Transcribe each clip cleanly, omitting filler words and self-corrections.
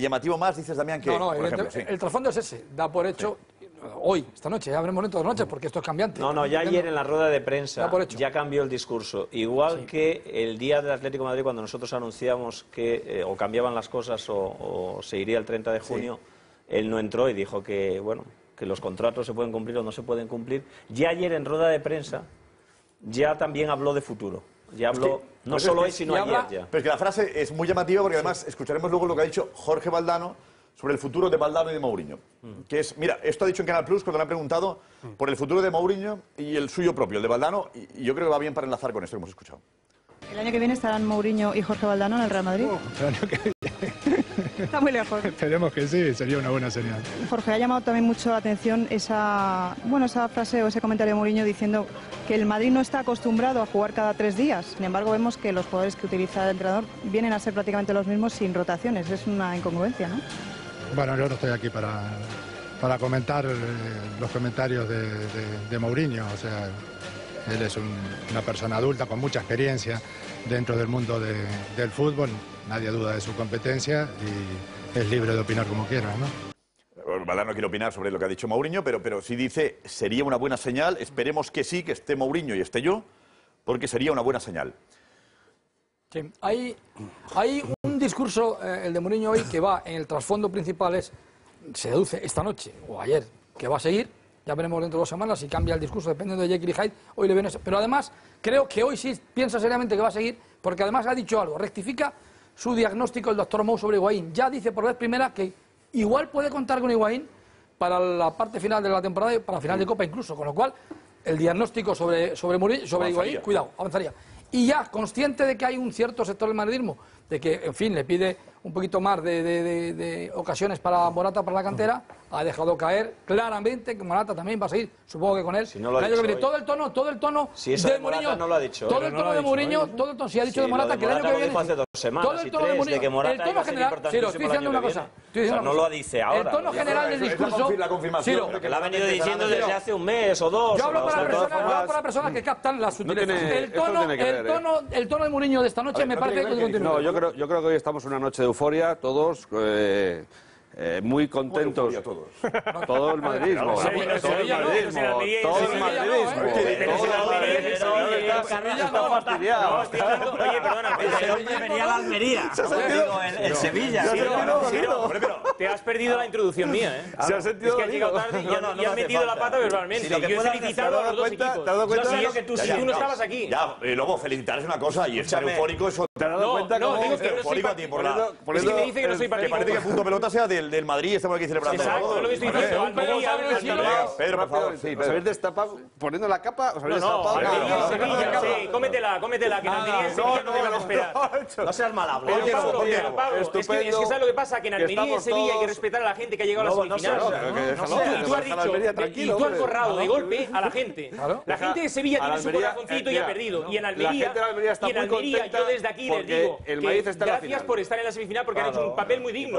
llamativo más, dices, Damián, que... No, por ejemplo, el trasfondo es ese, da por hecho... Sí. Hoy, esta noche, ya habremos todas las noches porque esto es cambiante. No, no, ya ayer en la rueda de prensa ya cambió el discurso. Igual que el día del Atlético de Madrid, cuando nosotros anunciamos que o cambiaban las cosas o se iría el 30 de junio, él no entró y dijo que, bueno, que los contratos se pueden cumplir o no se pueden cumplir. Ya ayer en rueda de prensa ya también habló de futuro. Ya habló, no solo hoy, sino ayer ya. Pero es que la frase es muy llamativa porque además escucharemos luego lo que ha dicho Jorge Valdano sobre el futuro de Valdano y de Mourinho. Que es, mira, esto ha dicho en Canal Plus cuando le han preguntado por el futuro de Mourinho y el suyo propio, el de Valdano, y yo creo que va bien para enlazar con esto que hemos escuchado. ¿El año que viene estarán Mourinho y Jorge Valdano en el Real Madrid? El año que viene. Está muy lejos. Esperemos que sí, sería una buena señal. Jorge, ha llamado también mucho la atención esa, bueno, esa frase o ese comentario de Mourinho diciendo que el Madrid no está acostumbrado a jugar cada 3 días. Sin embargo, vemos que los jugadores que utiliza el entrenador vienen a ser prácticamente los mismos sin rotaciones. Es una incongruencia, ¿no? Bueno, yo no estoy aquí para comentar los comentarios de Mourinho. O sea, él es una persona adulta con mucha experiencia dentro del mundo del fútbol. Nadie duda de su competencia y es libre de opinar como quiera, ¿no? Valdano no quiere opinar sobre lo que ha dicho Mourinho, pero sí dice, sería una buena señal. Esperemos que sí, que esté Mourinho y esté yo, porque sería una buena señal. Sí, hay un discurso, el de Mourinho hoy, que va en el trasfondo principal, se deduce esta noche o ayer, que va a seguir, ya veremos dentro de 2 semanas si cambia el discurso, dependiendo de Jekyll y Hyde, hoy le viene eso. Pero además, creo que hoy sí piensa seriamente que va a seguir, porque además ha dicho algo, rectifica su diagnóstico el doctor Mou sobre Higuaín, ya dice por vez primera que igual puede contar con Higuaín para la parte final de la temporada y para la final de Copa incluso, con lo cual el diagnóstico sobre Higuaín, cuidado, avanzaría. Y ya, consciente de que hay un cierto sector del madridismo, de que, en fin, le pide un poquito más de ocasiones para Morata, para la cantera, ha dejado caer claramente que Morata también va a seguir, supongo que con él. Si no lo ha dicho todo el tono si de Mourinho, no lo ha dicho, todo el tono no de Mourinho, todo el tono, si ha dicho sí, de Morata, que el año que viene... Hace 2 semanas, todo el tono de Mourinho, el tono general, Ciro, estoy diciendo una cosa. O sea, no lo dice ahora. El tono general del discurso... La confirmación, Ciro, que la ha venido diciendo desde hace 1 mes o 2. Yo hablo para personas que captan las sutilezas. El tono de Mourinho de esta noche me parece que continúa. No, yo creo que hoy estamos una noche de euforia, todos muy contentos. Todo el madridismo. Todo el madridismo. Fastidiado. Oye, perdona, pero venía la Almería. El Sevilla. Te has perdido la introducción mía, ¿eh? Se ha sentido. Es que has llegado tarde y has metido la pata verbalmente. Yo he felicitado a los 2 equipos. Yo sabía que tú no estabas aquí. Ya, luego felicitar es una cosa y estar eufórico es otra. No, digo que no soy partidista. Es que me dice que no soy partidista. Que parece que el punto pelota sea del Madrid y estamos aquí celebrando. Exacto, es lo que estoy diciendo. Pedro, por favor. ¿Os habéis destapado poniendo la capa? Sí, cómetela, que no seas malable. Es que sabes lo que pasa, que en Almería y en Sevilla hay que respetar a la gente que ha llegado a la semifinal. Y tú has dicho, y tú has borrado de golpe a la gente. La gente de Sevilla tiene su corazoncito y ha perdido. Y en Almería, yo desde aquí les digo, gracias por estar en la semifinal porque han hecho un papel muy digno.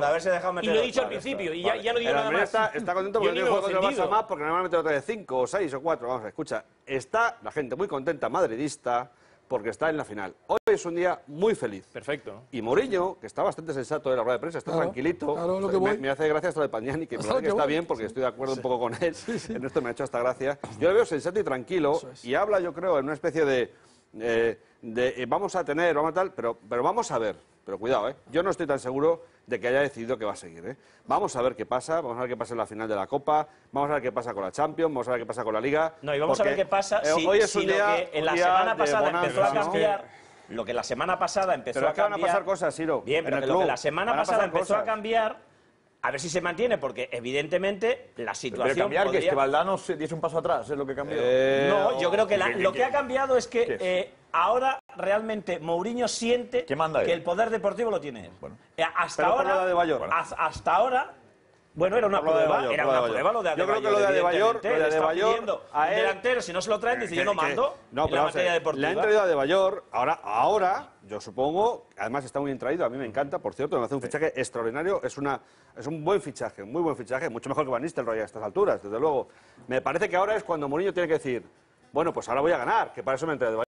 Y lo he dicho al principio, y ya no digo nada más. Está contento porque no juega contra el Barça más, porque normalmente lo trae 5 o 6 o 4. Vamos, escucha, está la gente muy contenta, madridista, porque está en la final. Hoy es un día muy feliz. Perfecto. Y Mourinho, que está bastante sensato en la rueda de prensa, está tranquilito. Claro, lo que me hace gracia esto de Pagnani, que me parece que está bien, porque estoy de acuerdo un poco con él. En esto me ha hecho hasta gracia. Yo lo veo sensato y tranquilo, y habla, yo creo, en una especie de vamos a tener, vamos a tal, pero vamos a ver. Pero cuidado, ¿eh? Yo no estoy tan seguro de que haya decidido que va a seguir, ¿eh? Vamos a ver qué pasa, vamos a ver qué pasa en la final de la Copa, vamos a ver qué pasa con la Champions, vamos a ver qué pasa con la Liga... No, y vamos a ver qué pasa hoy es un día, que en la semana pasada empezó a cambiar... Lo que la semana pasada empezó a cambiar... Pero van a pasar cosas, Ciro. Bien, pero lo que la semana pasada empezó a cambiar... A ver si se mantiene, porque evidentemente la situación... Pero cambiar, que Valdano se diese un paso atrás, es lo que cambió. No, yo creo que lo que ha cambiado es que ahora realmente Mourinho siente que el poder deportivo lo tiene él. Bueno. Hasta ahora... Bueno, era una prueba, era una prueba lo de Adebayor. Yo creo que lo de Adebayor, a él, delantero, si no se lo traen, dice yo no mando. No, pero le han traído a Adebayor, ahora, yo supongo, además está muy bien traído, a mí me encanta, por cierto, me hace un fichaje extraordinario, es un buen fichaje, muy buen fichaje, mucho mejor que Van Nistelrooy a estas alturas, desde luego. Me parece que ahora es cuando Mourinho tiene que decir, bueno, pues ahora voy a ganar, que para eso me entra Adebayor.